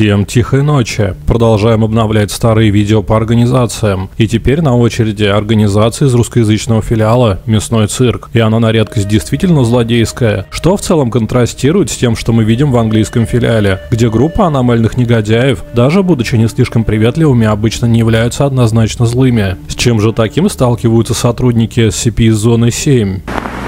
Всем тихой ночи. Продолжаем обновлять старые видео по организациям. И теперь на очереди организация из русскоязычного филиала «Мясной цирк». И она на редкость действительно злодейская, что в целом контрастирует с тем, что мы видим в английском филиале, где группа аномальных негодяев, даже будучи не слишком приветливыми, обычно не являются однозначно злыми. С чем же таким сталкиваются сотрудники SCP из зоны 7?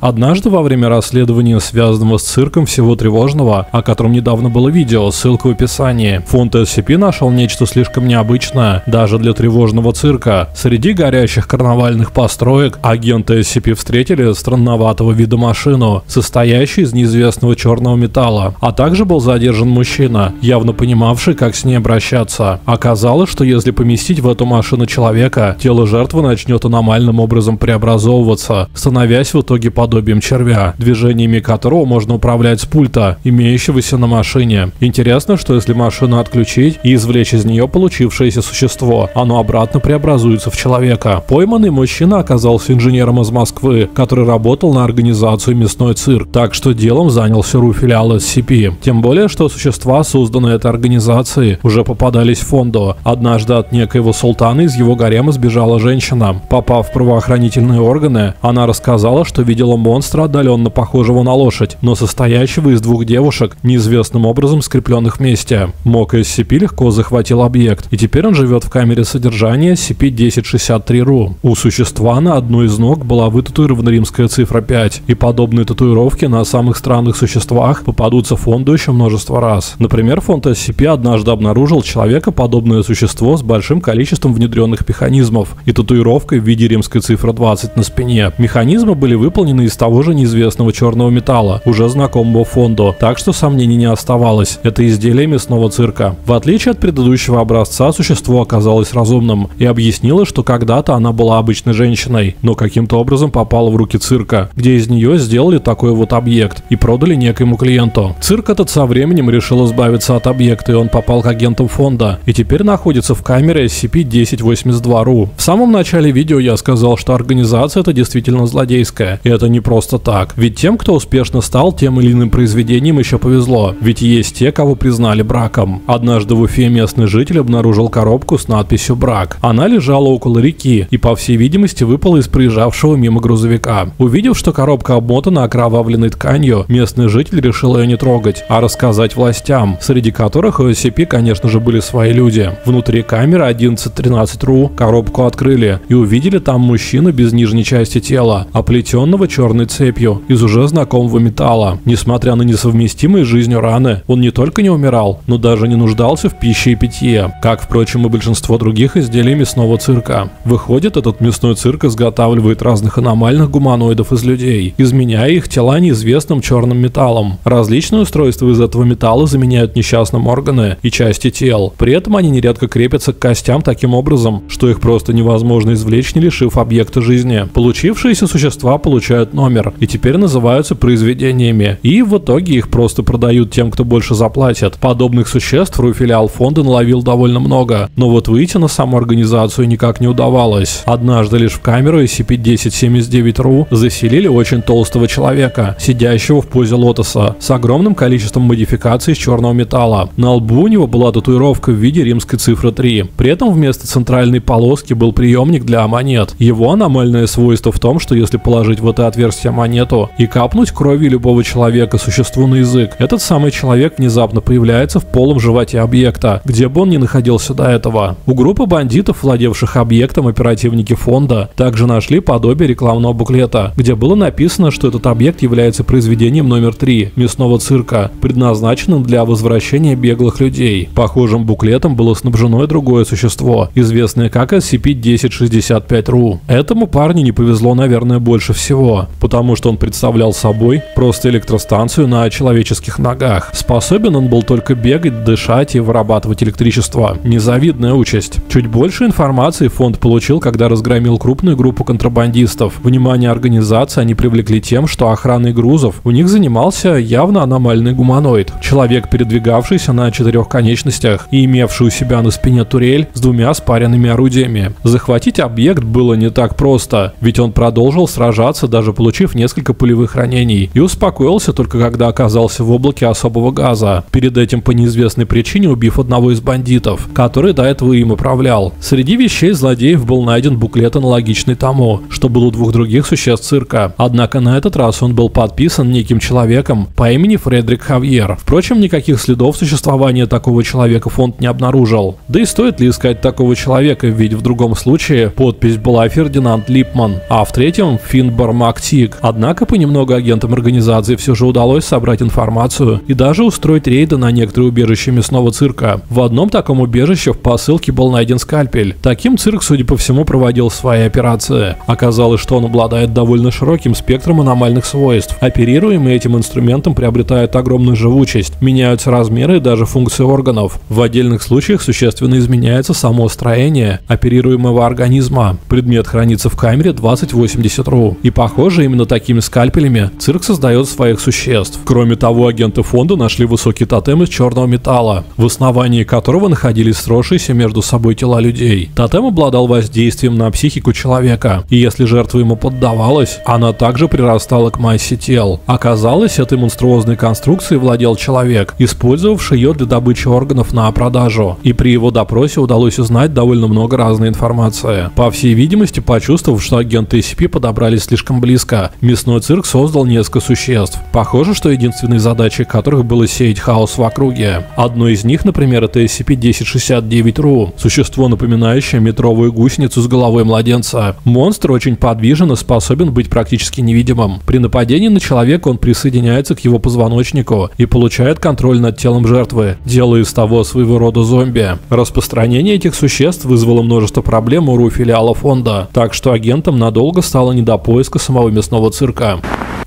Однажды во время расследования, связанного с цирком всего тревожного, о котором недавно было видео, ссылка в описании, фонд SCP нашел нечто слишком необычное, даже для тревожного цирка. Среди горящих карнавальных построек агенты SCP встретили странноватого вида машину, состоящую из неизвестного черного металла, а также был задержан мужчина, явно понимавший, как с ней обращаться. Оказалось, что если поместить в эту машину человека, тело жертвы начнет аномальным образом преобразовываться, становясь в итоге подобием червя, движениями которого можно управлять с пульта, имеющегося на машине. Интересно, что если машину отключить и извлечь из нее получившееся существо, оно обратно преобразуется в человека. Пойманный мужчина оказался инженером из Москвы, который работал на организацию «Мясной цирк», так что делом занялся РУ филиала SCP. Тем более, что существа, созданные этой организацией, уже попадались в фонду. Однажды от некоего султана из его гарема сбежала женщина. Попав в правоохранительные органы, она рассказала, что видела монстра, отдаленно похожего на лошадь, но состоящего из двух девушек, неизвестным образом скрепленных вместе. МОК SCP легко захватил объект, и теперь он живет в камере содержания SCP-1063-RU. У существа на одну из ног была вытатуирована римская цифра 5, и подобные татуировки на самых странных существах попадутся фонду еще множество раз. Например, фонд SCP однажды обнаружил человекоподобное существо с большим количеством внедренных механизмов и татуировкой в виде римской цифры 20 на спине. Механизмы были выполнены из того же неизвестного черного металла, уже знакомого фонду, так что сомнений не оставалось. Это изделие мясного цирка. В отличие от предыдущего образца, существо оказалось разумным и объяснило, что когда-то она была обычной женщиной, но каким-то образом попала в руки цирка, где из нее сделали такой вот объект и продали некоему клиенту. Цирк этот со временем решил избавиться от объекта, и он попал к агентам фонда, и теперь находится в камере SCP-1082-RU. В самом начале видео я сказал, что организация это действительно злодейская. И это не просто так. Ведь тем, кто успешно стал тем или иным произведением, еще повезло. Ведь есть те, кого признали браком. Однажды в Уфе местный житель обнаружил коробку с надписью «Брак». Она лежала около реки и, по всей видимости, выпала из проезжавшего мимо грузовика. Увидев, что коробка обмотана окровавленной тканью, местный житель решил ее не трогать, а рассказать властям, среди которых у SCP, конечно же, были свои люди. Внутри камеры 1113-RU коробку открыли и увидели там мужчину без нижней части тела, оплетенный черной цепью из уже знакомого металла. Несмотря на несовместимые с жизнью раны, он не только не умирал, но даже не нуждался в пище и питье, как, впрочем, и большинство других изделий мясного цирка. Выходит, этот мясной цирк изготавливает разных аномальных гуманоидов из людей, изменяя их тела неизвестным черным металлом. Различные устройства из этого металла заменяют несчастным органы и части тел. При этом они нередко крепятся к костям таким образом, что их просто невозможно извлечь, не лишив объекта жизни. Получившиеся существа получают номер и теперь называются произведениями, и в итоге их просто продают тем, кто больше заплатит. Подобных существ РУ филиал фонда наловил довольно много, но вот выйти на саму организацию никак не удавалось. Однажды лишь в камеру SCP-1079-RU заселили очень толстого человека, сидящего в позе лотоса, с огромным количеством модификаций из черного металла. На лбу у него была татуировка в виде римской цифры 3. При этом вместо центральной полоски был приемник для монет. Его аномальное свойство в том, что если положить в это отверстие монету и капнуть кровью любого человека существу на язык, этот самый человек внезапно появляется в полом животе объекта, где бы он ни находился до этого. У группы бандитов, владевших объектом, оперативники фонда также нашли подобие рекламного буклета, где было написано, что этот объект является произведением номер 3 мясного цирка, предназначенным для возвращения беглых людей. Похожим буклетом было снабжено и другое существо, известное как SCP-1065-RU. Этому парню не повезло, наверное, больше всего, потому что он представлял собой просто электростанцию на человеческих ногах. Способен он был только бегать, дышать и вырабатывать электричество. Незавидная участь. Чуть больше информации фонд получил, когда разгромил крупную группу контрабандистов. Внимание организации они привлекли тем, что охраной грузов у них занимался явно аномальный гуманоид. Человек, передвигавшийся на четырех конечностях и имевший у себя на спине турель с двумя спаренными орудиями. Захватить объект было не так просто, ведь он продолжил сражаться, даже получив несколько пулевых ранений, и успокоился только когда оказался в облаке особого газа, перед этим по неизвестной причине убив одного из бандитов, который до этого им управлял. Среди вещей злодеев был найден буклет, аналогичный тому, что был у двух других существ цирка, однако на этот раз он был подписан неким человеком по имени Фредерик Хавьер. Впрочем, никаких следов существования такого человека фонд не обнаружил. Да и стоит ли искать такого человека, ведь в другом случае подпись была Фердинанд Липман, а в третьем Финн Бар Макти. Однако понемногу агентам организации все же удалось собрать информацию и даже устроить рейды на некоторые убежища мясного цирка. В одном таком убежище в посылке был найден скальпель. Таким цирк, судя по всему, проводил свои операции. Оказалось, что он обладает довольно широким спектром аномальных свойств. Оперируемые этим инструментом приобретают огромную живучесть, меняются размеры и даже функции органов. В отдельных случаях существенно изменяется само строение оперируемого организма. Предмет хранится в камере 2080RU. И похоже, именно такими скальпелями цирк создает своих существ. Кроме того, агенты фонда нашли высокий тотем из черного металла, в основании которого находились сросшиеся между собой тела людей. Тотем обладал воздействием на психику человека, и если жертва ему поддавалась, она также прирастала к массе тел. Оказалось, этой монструозной конструкцией владел человек, использовавший ее для добычи органов на продажу, и при его допросе удалось узнать довольно много разной информации. По всей видимости, почувствовав, что агенты SCP подобрались слишком близко, мясной цирк создал несколько существ, похоже, что единственной задачей которых было сеять хаос в округе. Одно из них, например, это SCP-1069-RU, существо, напоминающее метровую гусеницу с головой младенца. Монстр очень подвижен и способен быть практически невидимым. При нападении на человека он присоединяется к его позвоночнику и получает контроль над телом жертвы, делая из того своего рода зомби. Распространение этих существ вызвало множество проблем у РУ-филиала фонда, так что агентам надолго стало не до поиска самого мясного цирка.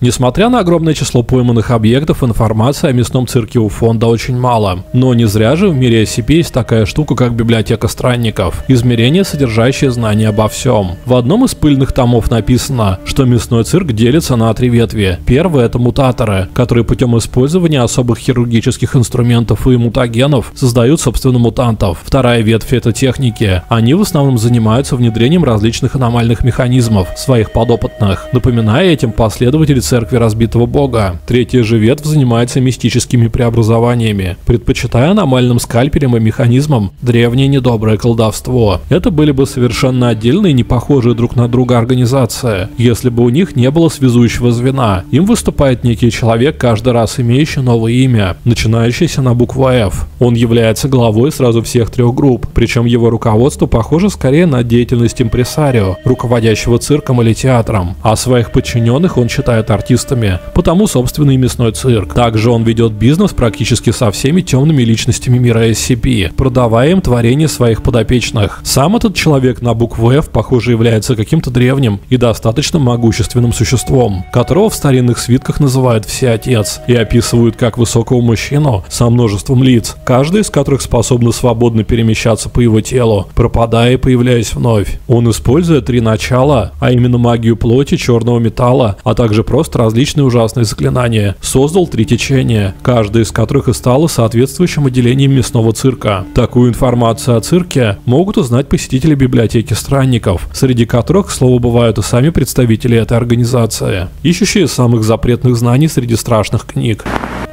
Несмотря на огромное число пойманных объектов, информации о мясном цирке у фонда очень мало. Но не зря же в мире SCP есть такая штука, как библиотека странников. Измерение, содержащее знания обо всем. В одном из пыльных томов написано, что мясной цирк делится на три ветви. Первая – это мутаторы, которые путем использования особых хирургических инструментов и мутагенов создают, собственно, мутантов. Вторая ветвь – это техники. Они в основном занимаются внедрением различных аномальных механизмов своих подопытных, напоминая этим последователей церкви разбитого бога. Третья же ветвь занимается мистическими преобразованиями, предпочитая аномальным скальпелем и механизмам древнее недоброе колдовство. Это были бы совершенно отдельные, не похожие друг на друга организации, если бы у них не было связующего звена. Им выступает некий человек, каждый раз имеющий новое имя, начинающееся на букву F. Он является главой сразу всех трех групп, причем его руководство похоже скорее на деятельность импресарио, руководящего цирком или театром, а своих подчиненных он считает артистами, потому собственный мясной цирк. Также он ведет бизнес практически со всеми темными личностями мира SCP, продавая им творения своих подопечных. Сам этот человек на букву F, похоже, является каким-то древним и достаточно могущественным существом, которого в старинных свитках называют всеотец и описывают как высокого мужчину со множеством лиц, каждый из которых способен свободно перемещаться по его телу, пропадая и появляясь вновь. Он использует три начала, а именно магию плоти, черного металла, а также просто различные ужасные заклинания, создал три течения, каждое из которых и стало соответствующим отделением мясного цирка. Такую информацию о цирке могут узнать посетители библиотеки странников, среди которых, к слову, бывают и сами представители этой организации, ищущие самых запретных знаний среди страшных книг.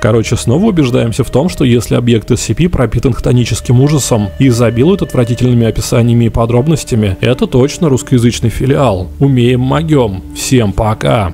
Короче, снова убеждаемся в том, что если объект SCP пропитан хтоническим ужасом и изобилует отвратительными описаниями и подробностями, это точно русскоязычный филиал. Умеем-могем. Всем пока!